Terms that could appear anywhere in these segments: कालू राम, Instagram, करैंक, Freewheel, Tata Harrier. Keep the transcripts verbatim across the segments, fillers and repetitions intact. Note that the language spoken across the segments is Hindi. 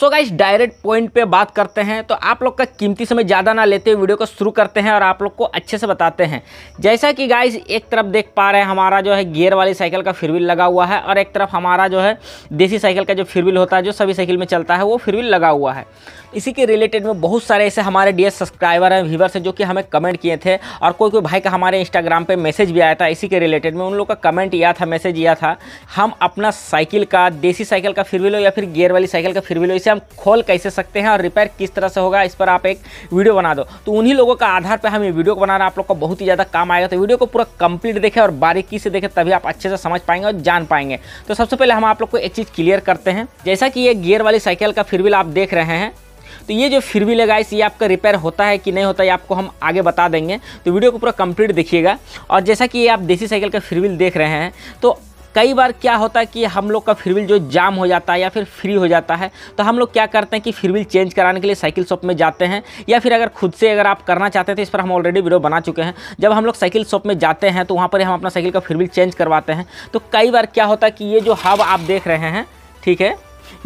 सो गाइस डायरेक्ट पॉइंट पे बात करते हैं, तो आप लोग का कीमती समय ज़्यादा ना लेते हुए वीडियो को शुरू करते हैं और आप लोग को अच्छे से बताते हैं। जैसा कि गाइस एक तरफ देख पा रहे हैं हमारा जो है गियर वाली साइकिल का फ्रीव्हील लगा हुआ है और एक तरफ हमारा जो है देसी साइकिल का जो फ्रीव्हील होता है जो सभी साइकिल में चलता है वो फ्रीव्हील लगा हुआ है। इसी के रिलेटेड में बहुत सारे ऐसे हमारे डियर सब्सक्राइबर हैं, व्यूवर्स हैं जो कि हमें कमेंट किए थे और कोई कोई भाई का हमारे इंस्टाग्राम पे मैसेज भी आया था। इसी के रिलेटेड में उन लोगों का कमेंट आया था, मैसेज आया था, हम अपना साइकिल का देसी साइकिल का फ्रीव्हील या फिर गियर वाली साइकिल का फ्रीव्हील इसे हम खोल कैसे सकते हैं और रिपेयर किस तरह से होगा, इस पर आप एक वीडियो बना दो। तो उन्हीं लोगों का आधार पर हम ये वीडियो बना रहे हैं, आप लोग का बहुत ही ज़्यादा काम आएगा। तो वीडियो को पूरा कंप्लीट देखें और बारीकी से देखें, तभी आप अच्छे से समझ पाएंगे और जान पाएंगे। तो सबसे पहले हम आप लोग को एक चीज़ क्लियर करते हैं, जैसा कि ये गियर वाली साइकिल का फ्रीव्हील आप देख रहे हैं, तो ये जो फ्रीव्हील है गाइस ये आपका रिपेयर होता है कि नहीं होता है आपको हम आगे बता देंगे। तो वीडियो को पूरा कंप्लीट देखिएगा। और जैसा कि ये आप देसी साइकिल का फ्रीव्हील देख रहे हैं, तो कई बार क्या होता है कि हम लोग का फ्रीव्हील जो जाम हो जाता है या फिर फ्री हो जाता है, तो हम लोग क्या करते हैं कि फ्रीव्हील चेंज कराने के लिए साइकिल शॉप में जाते हैं या फिर अगर खुद से अगर आप करना चाहते हैं तो इस पर हम ऑलरेडी वीडियो बना चुके हैं। जब हम लोग साइकिल शॉप में जाते हैं तो वहाँ पर हम अपना साइकिल का फ्रीव्हील चेंज करवाते हैं। तो कई बार क्या होता है कि ये जो हब आप देख रहे हैं, ठीक है,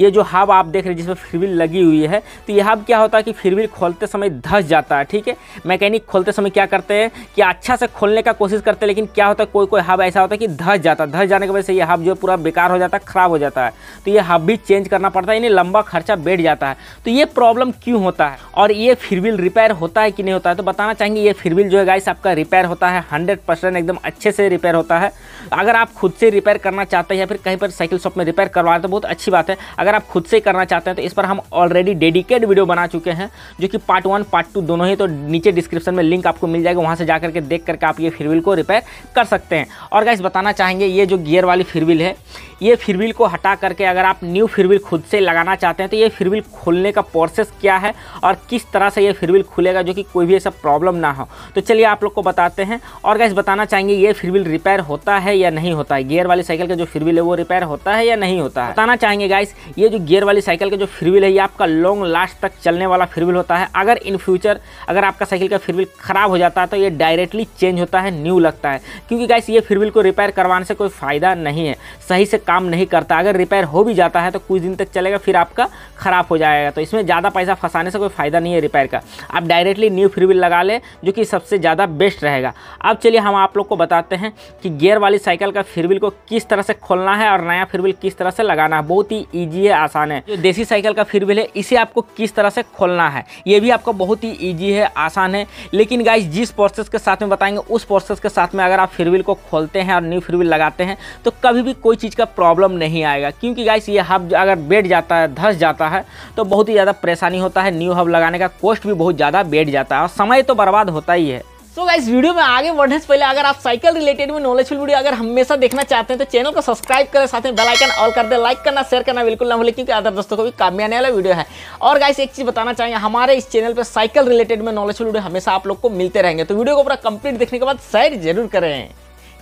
ये जो हब आप देख रहे हैं जिसमें फ्रीव्हील लगी हुई है, तो यह हब क्या होता है कि फ्रीव्हील खोलते समय धंस जाता है। ठीक है, मैकेनिक खोलते समय क्या करते हैं कि अच्छा से खोलने का कोशिश करते हैं, लेकिन क्या होता है कोई कोई हब ऐसा होता है कि धंस जाता है। धंस जाने की वजह से यह हब जो पूरा बेकार हो जाता है, ख़राब हो जाता है। तो यह हब भी चेंज करना पड़ता है, यानी लंबा खर्चा बैठ जाता है। तो ये प्रॉब्लम क्यों होता है और ये फ्रीव्हील रिपेयर होता है कि नहीं होता है, तो बताना चाहेंगे ये फ्रीव्हील जो है गाइस आपका रिपेयर होता है, हंड्रेड परसेंट एकदम अच्छे से रिपेयर होता है। अगर आप खुद से रिपेयर करना चाहते हैं या फिर कहीं पर साइकिल शॉप में रिपेयर करवा रहे तो बहुत अच्छी बात है। अगर आप खुद से करना चाहते हैं तो इस पर हम ऑलरेडी डेडिकेट वीडियो बना चुके हैं, जो कि पार्ट वन पार्ट टू दोनों ही, तो नीचे डिस्क्रिप्शन में लिंक आपको मिल जाएगा, वहां से जाकर के देख करके आप ये फ्रीव्हील को रिपेयर कर सकते हैं। और गाइस बताना चाहेंगे ये जो गियर वाली फ्रीव्हील है, ये फ्रीव्हील को हटा करके अगर आप न्यू फ्रीव्हील खुद से लगाना चाहते हैं तो ये फ्रीव्हील खोलने का प्रोसेस क्या है और किस तरह से ये फ्रीव्हील खुलेगा, जो कि कोई भी ऐसा प्रॉब्लम ना हो, तो चलिए आप लोग को बताते हैं। और गाइस बताना चाहेंगे ये फ्रीव्हील रिपेयर होता है या नहीं होता है, गियर वाली साइकिल का जो फ्रीव्हील है वो रिपेयर होता है या नहीं होता है। बताना चाहेंगे गाइस ये जो गियर वाली साइकिल का जो फ्रीव्हील है ये आपका लॉन्ग लास्ट तक चलने वाला फ्रीव्हील होता है। अगर इन फ्यूचर अगर आपका साइकिल का फ्रीव्हील ख़राब हो जाता है तो ये डायरेक्टली चेंज होता है, न्यू लगता है, क्योंकि गाइस ये फ्रीव्हील को रिपेयर करवाने से कोई फ़ायदा नहीं है, सही से काम नहीं करता। अगर रिपेयर हो भी जाता है तो कुछ दिन तक चलेगा, फिर आपका ख़राब हो जाएगा। तो इसमें ज़्यादा पैसा फंसाने से कोई फ़ायदा नहीं है रिपेयर का, आप डायरेक्टली न्यू फ्रीव्हील लगा लें, जो कि सबसे ज़्यादा बेस्ट रहेगा। अब चलिए हम आप लोग को बताते हैं कि गियर वाली साइकिल का फ्रीव्हील को किस तरह से खोलना है और नया फ्रीव्हील किस तरह से लगाना है। बहुत ही ईजी है, आसान है। जो देसी साइकिल का फ्रीव्हील है इसे आपको किस तरह से खोलना है ये भी आपको बहुत ही इजी है, आसान है। लेकिन गाइस जिस प्रोसेस के साथ में बताएंगे उस प्रोसेस के साथ में अगर आप फ्रीव्हील को खोलते हैं और न्यू फ्रीव्हील लगाते हैं तो कभी भी कोई चीज़ का प्रॉब्लम नहीं आएगा, क्योंकि गाइस ये हब अगर बैठ जाता है, धंस जाता है, तो बहुत ही ज़्यादा परेशानी होता है। न्यू हब लगाने का कॉस्ट भी बहुत ज़्यादा बैठ जाता है और समय तो बर्बाद होता ही है। सो गाइस वीडियो में आगे बढ़ने से पहले अगर आप साइकिल रिलेटेड में नॉलेजफुल वीडियो अगर हमेशा देखना चाहते हैं तो चैनल को सब्सक्राइब करें, साथ में बेल आइकन ऑल कर दें, लाइक करना, शेयर करना बिल्कुल ना भूलें, क्योंकि अदर दोस्तों को भी काम में आने वाला वीडियो है। और गाइस एक चीज़ बताना चाहेंगे, हमारे इस चैनल पर साइकिल रिलेटेड में नॉलेजफुल वीडियो हमेशा आप लोग को मिलते रहेंगे। तो वीडियो को पूरा कंप्लीट देखने के बाद शेयर जरूर करें,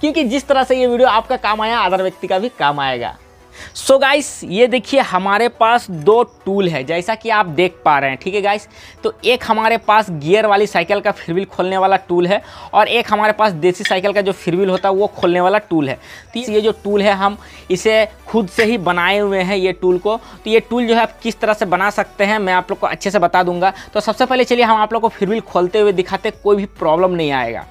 क्योंकि जिस तरह से ये वीडियो आपका काम आया अदर व्यक्ति का भी काम आएगा। सो so गाइस ये देखिए हमारे पास दो टूल है, जैसा कि आप देख पा रहे हैं। ठीक है गाइस, तो एक हमारे पास गियर वाली साइकिल का फ्रीव्हील खोलने वाला टूल है और एक हमारे पास देसी साइकिल का जो फ्रीव्हील होता है वो खोलने वाला टूल है। तो ये जो टूल है हम इसे खुद से ही बनाए हुए हैं ये टूल को। तो ये टूल जो है आप किस तरह से बना सकते हैं मैं आप लोग को अच्छे से बता दूंगा। तो सबसे पहले चलिए हम आप लोग को फ्रीव्हील खोलते हुए दिखाते, कोई भी प्रॉब्लम नहीं आएगा।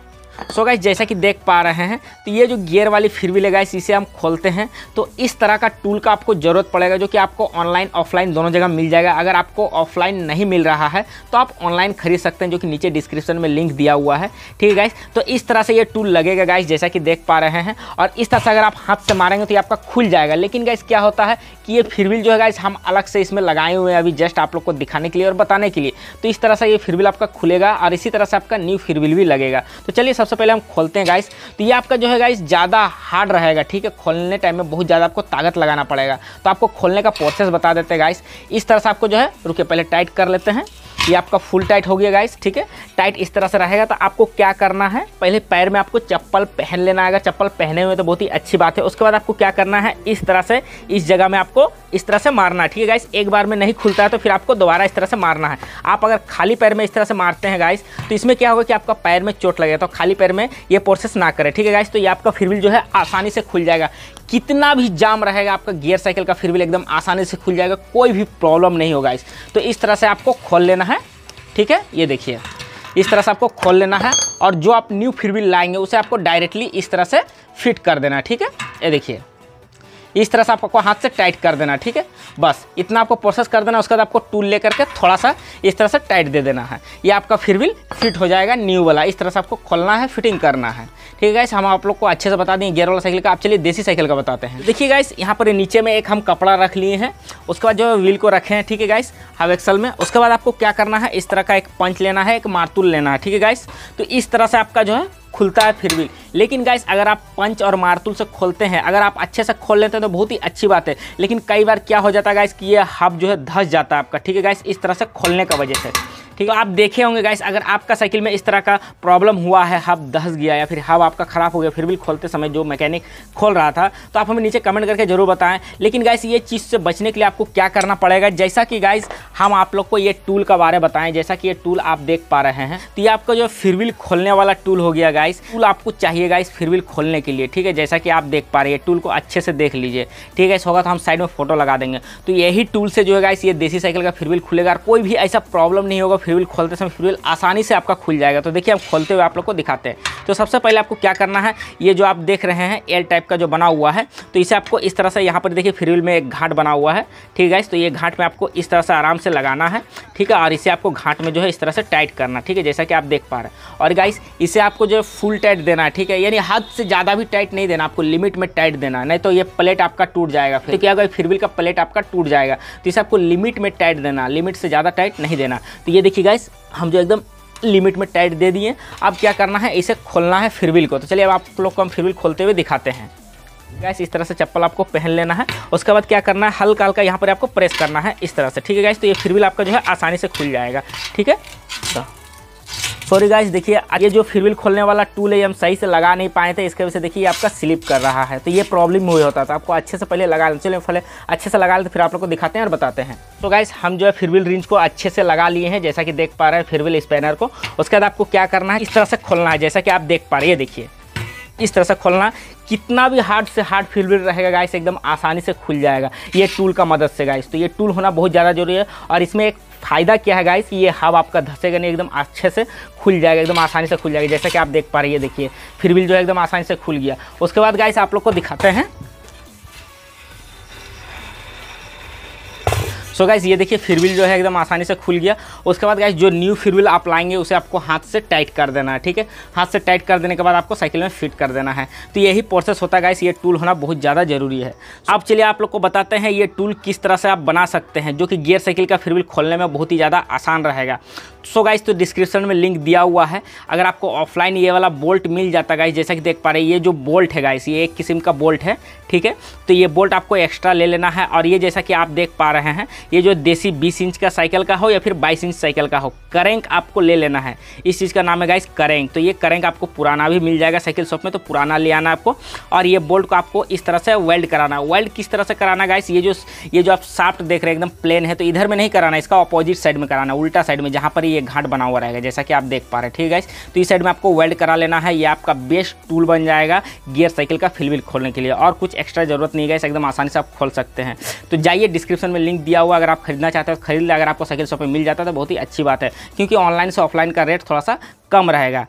सो गाइस जैसा कि देख पा रहे हैं तो ये जो गियर वाली फ्रीव्हील है गाइस इसे हम खोलते हैं तो इस तरह का टूल का आपको ज़रूरत पड़ेगा, जो कि आपको ऑनलाइन ऑफलाइन दोनों जगह मिल जाएगा। अगर आपको ऑफलाइन नहीं मिल रहा है तो आप ऑनलाइन खरीद सकते हैं, जो कि नीचे डिस्क्रिप्शन में लिंक दिया हुआ है। ठीक है गाइस, तो इस तरह से ये टूल लगेगा गाइस, जैसा कि देख पा रहे हैं। और इस तरह से अगर आप हाथ से मारेंगे तो ये आपका खुल जाएगा। लेकिन गाइस क्या होता है कि ये फ्रीव्हील जो है गाइस हम अलग से इसमें लगाए हुए हैं, अभी जस्ट आप लोग को दिखाने के लिए और बताने के लिए। तो इस तरह से ये फ्रीव्हील आपका खुलेगा और इसी तरह से आपका न्यू फ्रीव्हील भी लगेगा। तो चलिए सबसे पहले हम खोलते हैं गाइस। तो ये आपका जो है गाइस ज़्यादा हार्ड रहेगा। ठीक है, खोलने टाइम में बहुत ज़्यादा आपको ताकत लगाना पड़ेगा। तो आपको खोलने का प्रोसेस बता देते हैं गाइस। इस तरह से आपको जो है, रुके पहले टाइट कर लेते हैं। ये आपका फुल टाइट हो गया गाइस, ठीक है। टाइट इस तरह से रहेगा तो आपको क्या करना है, पहले पैर में आपको चप्पल पहन लेना आएगा। चप्पल पहने हुए तो बहुत ही अच्छी बात है। उसके बाद आपको क्या करना है, इस तरह से इस जगह में आपको इस तरह से मारना है, ठीक है गाइस। एक बार में नहीं खुलता है तो फिर आपको दोबारा इस तरह से मारना है। आप अगर खाली पैर में इस तरह से मारते हैं गाइस तो इसमें क्या होगा कि आपका पैर में चोट लगेगा, तो खाली पैर में ये प्रोसेस ना करें, ठीक है गाइस। तो ये आपका फ्रीव्हील जो है आसानी से खुल जाएगा। कितना भी जाम रहेगा आपका गियर साइकिल का फ्रीव्हील एकदम आसानी से खुल जाएगा, कोई भी प्रॉब्लम नहीं होगा गाइस। तो इस तरह से आपको खोल लेना है, ठीक है। ये देखिए इस तरह से आपको खोल लेना है और जो आप न्यू फ्रीव्हील लाएंगे उसे आपको डायरेक्टली इस तरह से फिट कर देना, ठीक है। ये देखिए इस तरह से आपको हाथ से टाइट कर देना, ठीक है। बस इतना आपको प्रोसेस कर देना। उसके बाद आपको टूल लेकर के थोड़ा सा इस तरह से टाइट दे देना है, ये आपका फ्रीव्हील फिट हो जाएगा न्यू वाला। इस तरह से आपको खोलना है, फिटिंग करना है, ठीक है गाइस। हम आप लोग को अच्छे से बता दें गियर वाला साइकिल का। आप चलिए देसी साइकिल का बताते हैं। देखिए गाइस यहाँ पर नीचे में एक हम कपड़ा रख लिए हैं, उसके बाद जो व्हील को रखे हैं, ठीक है गाइस, हाफ एक्सल में। उसके बाद आपको क्या करना है, इस तरह का एक पंच लेना है, एक मारतूल लेना है, ठीक है गाइस। तो इस तरह से आपका जो है खुलता है फ्रीव्हील। लेकिन गाइस अगर आप पंच और मारतूल से खोलते हैं, अगर आप अच्छे से खोल लेते हैं तो बहुत ही अच्छी बात है। लेकिन कई बार क्या हो जाता है गाइस कि ये हब जो है धस जाता है आपका, ठीक है गाइस, इस तरह से खोलने का वजह से, ठीक है। आप देखे होंगे गाइस अगर आपका साइकिल में इस तरह का प्रॉब्लम हुआ है, हब धस गया या फिर हब आपका ख़राब हो गया फ्रीव्हील खोलते समय जो मैकेनिक खोल रहा था, तो आप हमें नीचे कमेंट करके ज़रूर बताएं। लेकिन गाइस ये चीज़ से बचने के लिए आपको क्या करना पड़ेगा, जैसा कि गाइस हम आप लोग को ये टूल का बारे बताएं, जैसा कि ये टूल आप देख पा रहे हैं। तो ये आपका जो फ्रीव्हील खोलने वाला टूल हो गया गाइस। टूल आपको चाहिए गाइस फ्रीव्हील खोलने के लिए, ठीक है, जैसा कि आप देख पा रहे हैं। टूल को अच्छे से देख लीजिए, ठीक है। होगा तो हम साइड में फोटो लगा देंगे। तो यही टूल से जो है गाइस ये देसी साइकिल का फ्रीव्हील खुलेगा और कोई भी ऐसा प्रॉब्लम नहीं होगा। फ्रीव्हील खोलते समय फ्रीव्हील आसानी से आपका खुल जाएगा। तो देखिए हम खोलते हुए आप लोग को दिखाते हैं। तो सबसे पहले आपको क्या करना है, ये जो आप देख रहे हैं एल टाइप का जो बना हुआ है, तो इसे आपको इस तरह से, यहाँ पर देखिए फ्रीव्हील में एक घाट बना हुआ है, ठीक है गाइस। तो ये घाट में आपको इस तरह से आराम से लगाना है, ठीक है। और इसे आपको घाट में जो है इस तरह से टाइट करना, ठीक है, जैसा कि आप देख पा रहे हैं। और गाइस इसे आपको जो है फुल टाइट देना है, ठीक है, यानी हद से ज़्यादा भी टाइट नहीं देना, आपको लिमिट में टाइट देना, नहीं तो ये प्लेट आपका टूट जाएगा। फिर क्या होगा, फ्रीव्हील का प्लेट आपका टूट जाएगा। तो इसे आपको लिमिट में टाइट देना, लिमिट से ज़्यादा टाइट नहीं देना। तो ये देखिए गाइस हम जो एकदम लिमिट में टाइट दे दिए। अब क्या करना है, इसे खोलना है फ्रीव्हील को। तो चलिए अब आप लोग को हम फ्रीव्हील खोलते हुए दिखाते हैं। गाइस इस तरह से चप्पल आपको पहन लेना है। उसके बाद क्या करना है, हल्का हल्का यहाँ पर आपको प्रेस करना है इस तरह से, ठीक है गाइस। तो ये फ्रीव्हील आपका जो है आसानी से खुल जाएगा, ठीक है। सॉरी गाइस देखिए ये जो फ्रीव्हील खोलने वाला टूल है हम सही से लगा नहीं पाए थे, इसके वजह से देखिए आपका स्लिप कर रहा है। तो ये प्रॉब्लम हुई होता था, आपको अच्छे से पहले लगा लेना। चलिए पहले अच्छे से लगा लेते फिर आप लोग को दिखाते हैं और बताते हैं। तो गाइस हम जो है फ्रीव्हील रिंच को अच्छे से लगा लिए हैं, जैसा कि देख पा रहे हैं फ्रीव्हील स्पैनर को। उसके बाद आपको क्या करना है, इस तरह से खोलना है, जैसा कि आप देख पा रहे हैं। देखिए इस तरह से खोलना, कितना भी हार्ड से हार्ड फ्रीव्हील रहेगा गाइस एकदम आसानी से खुल जाएगा ये टूल का मदद से गाइस। तो ये टूल होना बहुत ज़्यादा जरूरी है। और इसमें एक फ़ायदा क्या है गाइस, ये हब आपका धसेगा नहीं, एकदम अच्छे से खुल जाएगा, एकदम आसानी से खुल जाएगा, जैसा कि आप देख पा रहे हैं। देखिए फ्रीव्हील जो है एकदम आसानी से खुल गया। उसके बाद गाइस आप लोग को दिखाते हैं। सो गाइस ये देखिए फ्रीव्हील जो है एकदम आसानी से खुल गया। उसके बाद गाइस जो न्यू फ्रीव्हील आप लाएंगे उसे आपको हाथ से टाइट कर देना है, ठीक है। हाथ से टाइट कर देने के बाद आपको साइकिल में फिट कर देना है। तो यही प्रोसेस होता है गाइस। ये टूल होना बहुत ज़्यादा जरूरी है। अब चलिए आप लोग को बताते हैं ये टूल किस तरह से आप बना सकते हैं, जो कि गियर साइकिल का फ्रीव्हील खोलने में बहुत ही ज़्यादा आसान रहेगा। सो गाइस तो डिस्क्रिप्शन में लिंक दिया हुआ है। अगर आपको ऑफलाइन ये वाला बोल्ट मिल जाता है गाइस, जैसा कि देख पा रहे हैं ये जो बोल्ट है गाइस ये एक किस्म का बोल्ट है, ठीक है। तो ये बोल्ट आपको एक्स्ट्रा ले लेना है। और ये जैसा कि आप देख पा रहे हैं ये जो देसी बीस इंच का साइकिल का हो या फिर बाईस इंच साइकिल का हो, करैंक आपको ले लेना है। इस चीज़ का नाम है गाइस करैंक। तो ये करैंक आपको पुराना भी मिल जाएगा साइकिल शॉप में, तो पुराना ले आना आपको। और ये बोल्ट को आपको इस तरह से वेल्ड कराना। वेल्ड किस तरह से कराना गाइस, ये जो ये जो आप शाफ्ट देख रहे हैं एकदम प्लेन है, तो इधर में नहीं कराना, इसका अपोजिट साइड में कराना, उल्टा साइड में, जहाँ पर ये घाट बना हुआ रहेगा, जैसा कि आप देख पा रहे हैं, ठीक है गाइस। तो इस साइड में आपको वेल्ड करा लेना है। ये आपका बेस्ट टूल बन जाएगा गियर साइकिल का फ्रीव्हील खोलने के लिए। और कुछ एक्स्ट्रा जरूरत नहीं गाइस, एकदम आसानी से आप खोल सकते हैं। तो जाइए डिस्क्रिप्शन में लिंक दिया हुआ, अगर आप खरीदना चाहते हो तो खरीद लें। अगर आपको साइकिल शॉप में मिल जाता है तो बहुत ही अच्छी बात है, क्योंकि ऑनलाइन से ऑफलाइन का रेट थोड़ा सा कम रहेगा।